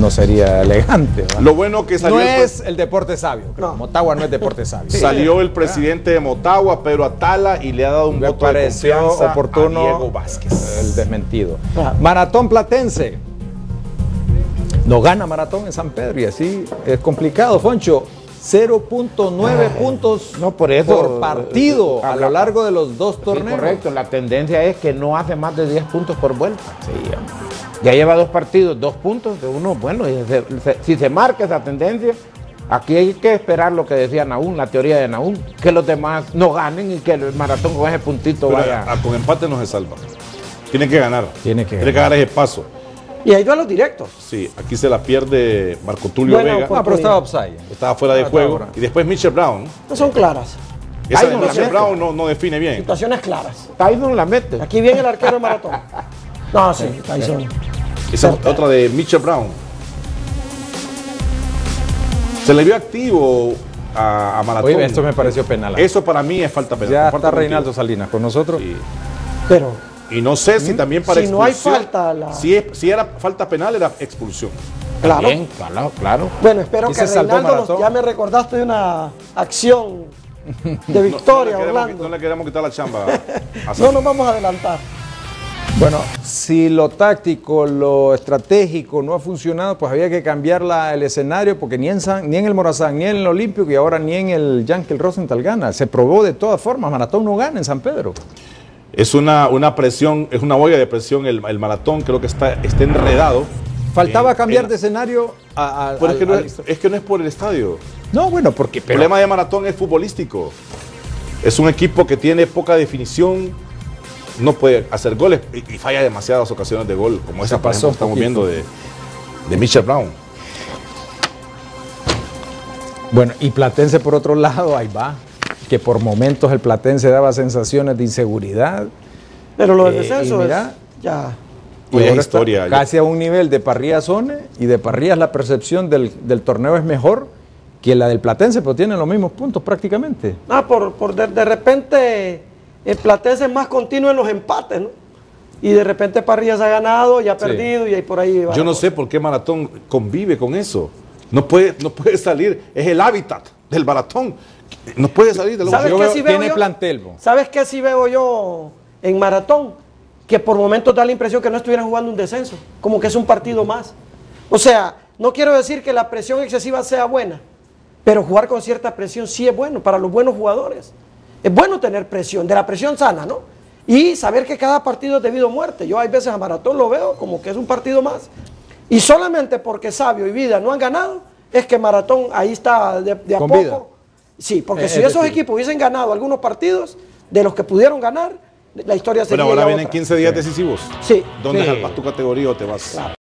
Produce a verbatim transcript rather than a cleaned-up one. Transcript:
no sería elegante, ¿verdad? Lo bueno que salió... No es el deporte sabio, creo. No. Motagua no es deporte sabio. Sí. Salió el presidente de Motagua, Pedro Atala, y le ha dado un voto de confianza oportuno a Diego Vázquez. El desmentido. Ajá. Maratón Platense. No gana Maratón en San Pedro y así es complicado, Foncho. cero punto nueve puntos no, por, eso, por partido a lo largo de los dos torneos. Sí, correcto, la tendencia es que no hace más de diez puntos por vuelta. Sí, ya lleva dos partidos, dos puntos de uno. Bueno, y se, se, si se marca esa tendencia, aquí hay que esperar lo que decía Naún, la teoría de Naún, que los demás no ganen y que el Maratón con ese puntito pero vaya. A, a, con empate no se salva. Tiene que ganar. Tiene que, Tiene que ganar ese paso. Y ahí va los directos. Sí, aquí se la pierde Marco Tulio bueno, Vega. Ah, pero estaba offside. Estaba fuera de juego. Ahora. Y después Mitchell Brown. No son claras. Esa de Mitchell Brown no, no define bien. Situaciones claras. Tyson la mete. Aquí viene el arquero del Maratón. No, sí, Tyson. Esa es otra de Mitchell Brown. Se le vio activo a, a Maratón. Oye, esto me pareció penal. Eso para mí es falta penal. Ya está contigo. Reinaldo Salinas con nosotros. Sí. Pero... Y no sé si también para si expulsión. Si no hay falta. La... Si, es, si era falta penal, era expulsión. Claro. Bien, claro, claro. Bueno, espero que Reinaldo nos, ya me recordaste de una acción de victoria, no, no Orlando. Queremos, no le queremos quitar la chamba. No nos vamos a adelantar. Bueno, si lo táctico, lo estratégico no ha funcionado, pues había que cambiar la, el escenario, porque ni en, San, ni en el Morazán, ni en el Olímpico y ahora ni en el Yankee Rosenthal gana. Se probó de todas formas, Maratón no gana en San Pedro. Es una, una presión, es una olla de presión el, el Maratón, creo que está, está enredado. Faltaba en, cambiar en, de escenario a, a, al, es, que no al... es, es que no es por el estadio. No, bueno, porque... Pero... El problema de Maratón es futbolístico. Es un equipo que tiene poca definición, no puede hacer goles y, y falla demasiadas ocasiones de gol, como esa pasó que estamos viendo de, de Mitchell Brown. Bueno, y Platense por otro lado, ahí va. Que por momentos el Platense daba sensaciones de inseguridad. Pero lo del descenso eh, mira, es ya... Pues es historia. Casi ya. A un nivel de Parrillas one y de Parrillas la percepción del, del torneo es mejor que la del Platense, pero tienen los mismos puntos prácticamente. Ah, por, por de, de repente el Platense es más continuo en los empates, ¿no? Y de repente Parrillas ha ganado y ha perdido sí. Y ahí por ahí va. Yo no sé por qué Maratón convive con eso. No puede, no puede salir, es el hábitat del Maratón. No puede salir de lo que sí tiene yo? Plantel. Bo. ¿Sabes qué sí veo yo en Maratón? Que por momentos da la impresión que no estuvieran jugando un descenso, como que es un partido más. O sea, no quiero decir que la presión excesiva sea buena, pero jugar con cierta presión sí es bueno para los buenos jugadores. Es bueno tener presión, de la presión sana, ¿no? Y saber que cada partido es debido a muerte. Yo hay veces a Maratón lo veo como que es un partido más. Y solamente porque Savio y Vida no han ganado, es que Maratón ahí está de, de a poco. Vida. Sí, porque es si esos decir. Equipos hubiesen ganado algunos partidos, de los que pudieron ganar, la historia sería otra. Pero ahora vienen quince días decisivos. Sí. ¿Dónde sí. Jalpas tu categoría o te vas? Claro.